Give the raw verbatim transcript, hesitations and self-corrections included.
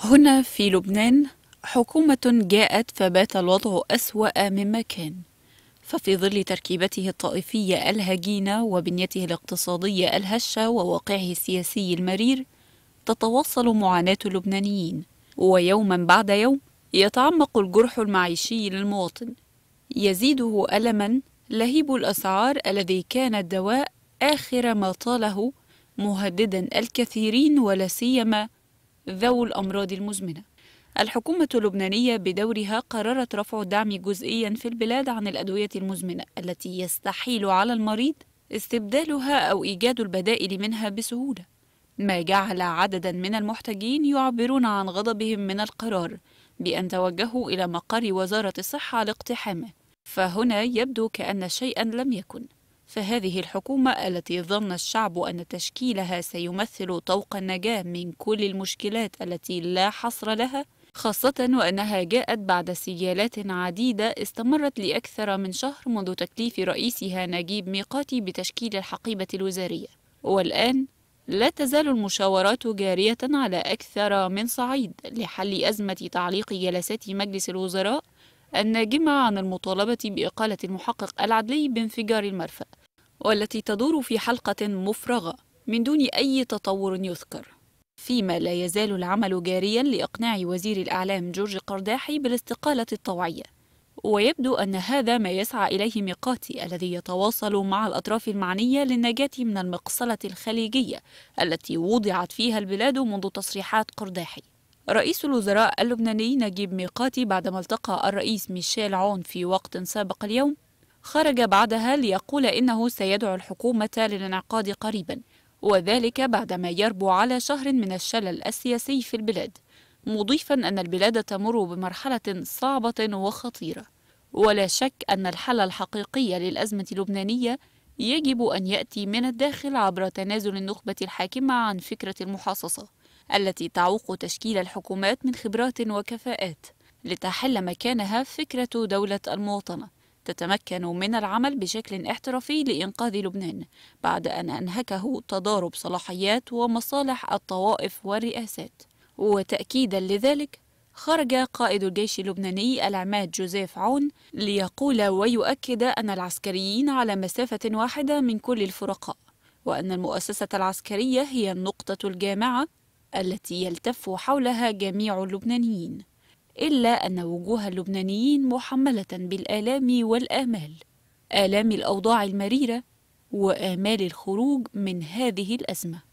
هنا في لبنان حكومة جاءت فبات الوضع أسوأ مما كان، ففي ظل تركيبته الطائفية الهجينة وبنيته الاقتصادية الهشة وواقعه السياسي المرير تتواصل معاناة اللبنانيين، ويوما بعد يوم يتعمق الجرح المعيشي للمواطن، يزيده ألما لهيب الأسعار الذي كان الدواء آخر ما طاله، مهددا الكثيرين ولا سيما ذوي الأمراض المزمنة. الحكومة اللبنانية بدورها قررت رفع الدعم جزئيا في البلاد عن الأدوية المزمنة التي يستحيل على المريض استبدالها أو إيجاد البدائل منها بسهولة، ما جعل عددا من المحتجين يعبرون عن غضبهم من القرار بأن توجهوا إلى مقر وزارة الصحة لاقتحامه. فهنا يبدو كأن شيئا لم يكن، فهذه الحكومة التي ظن الشعب أن تشكيلها سيمثل طوق النجاة من كل المشكلات التي لا حصر لها، خاصة وأنها جاءت بعد سجالات عديدة استمرت لأكثر من شهر منذ تكليف رئيسها نجيب ميقاتي بتشكيل الحقيبة الوزارية، والآن لا تزال المشاورات جارية على أكثر من صعيد لحل أزمة تعليق جلسات مجلس الوزراء الناجمة عن المطالبة بإقالة المحقق العدلي بانفجار المرفأ، والتي تدور في حلقة مفرغة من دون أي تطور يذكر، فيما لا يزال العمل جاريا لإقناع وزير الإعلام جورج قرداحي بالاستقالة الطوعية. ويبدو أن هذا ما يسعى إليه ميقاتي الذي يتواصل مع الأطراف المعنية للنجاة من المقصلة الخليجية التي وضعت فيها البلاد منذ تصريحات قرداحي. رئيس الوزراء اللبناني نجيب ميقاتي بعدما التقى الرئيس ميشيل عون في وقت سابق اليوم، خرج بعدها ليقول إنه سيدعو الحكومة للانعقاد قريبا، وذلك بعدما يربو على شهر من الشلل السياسي في البلاد، مضيفا أن البلاد تمر بمرحلة صعبة وخطيرة، ولا شك أن الحل الحقيقي للأزمة اللبنانية يجب أن يأتي من الداخل عبر تنازل النخبة الحاكمة عن فكرة المحاصصة التي تعوق تشكيل الحكومات من خبرات وكفاءات، لتحل مكانها فكرة دولة المواطنة تتمكن من العمل بشكل احترافي لإنقاذ لبنان بعد أن أنهكه تضارب صلاحيات ومصالح الطوائف والرئاسات. وتأكيدا لذلك خرج قائد الجيش اللبناني العماد جوزيف عون ليقول ويؤكد أن العسكريين على مسافة واحدة من كل الفرقاء، وأن المؤسسة العسكرية هي النقطة الجامعة التي يلتف حولها جميع اللبنانيين، إلا أن وجوه اللبنانيين محملة بالآلام والآمال، آلام الأوضاع المريرة وآمال الخروج من هذه الأزمة.